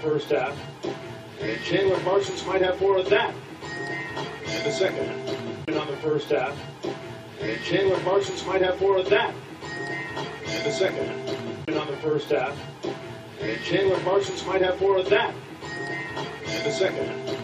first half. And Chandler Parsons might have more of that in the second half. On the first half. And Chandler Parsons might have more of that in the second half. On the first half. And Chandler Parsons might have more of that in the second half.